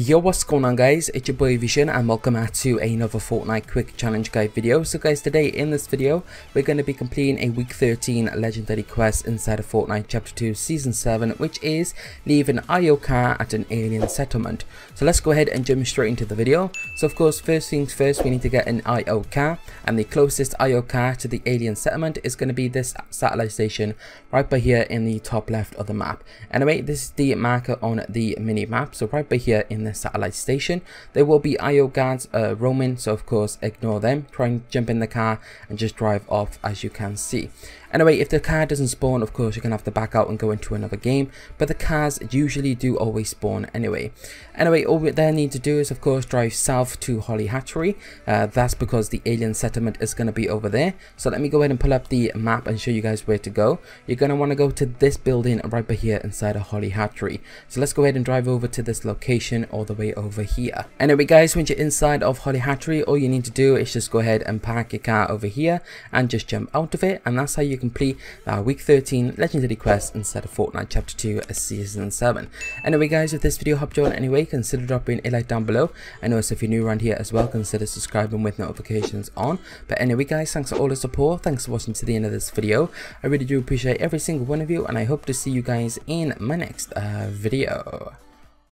Yo, what's going on guys, it's your boy Vision and welcome back to another Fortnite quick challenge guide video. So guys, today in this video we're going to be completing a week 13 legendary quest inside of Fortnite chapter 2 season 7, which is leave an IO car at an alien settlement. So let's go ahead and jump straight into the video. So of course, first things first, we need to get an IO car, and the closest IO car to the alien settlement is going to be this satellite station right by here in the top left of the map. Anyway, this is the marker on the mini map, so right by here in the satellite station there will be IO guards roaming, so of course ignore them, try and jump in the car and just drive off, as you can see. Anyway, if the car doesn't spawn, of course you're gonna have to back out and go into another game, but the cars usually do always spawn anyway. Anyway, all we then need to do is of course drive south to Holly Hatchery. That's because the alien settlement is gonna be over there. So let me go ahead and pull up the map and show you guys where to go. You're gonna want to go to this building right by here inside of Holly Hatchery. So let's go ahead and drive over to this location all the way over here. Anyway guys, once you're inside of Holly Hatchery, all you need to do is just go ahead and park your car over here and just jump out of it, and that's how you complete that week 13 legendary quest instead of Fortnite chapter 2 season 7. Anyway guys, if this video helped you out anyway, consider dropping a like down below. I know if you're new around here as well, consider subscribing with notifications on. But anyway guys, thanks for all the support, thanks for watching to the end of this video. I really do appreciate every single one of you, and I hope to see you guys in my next video.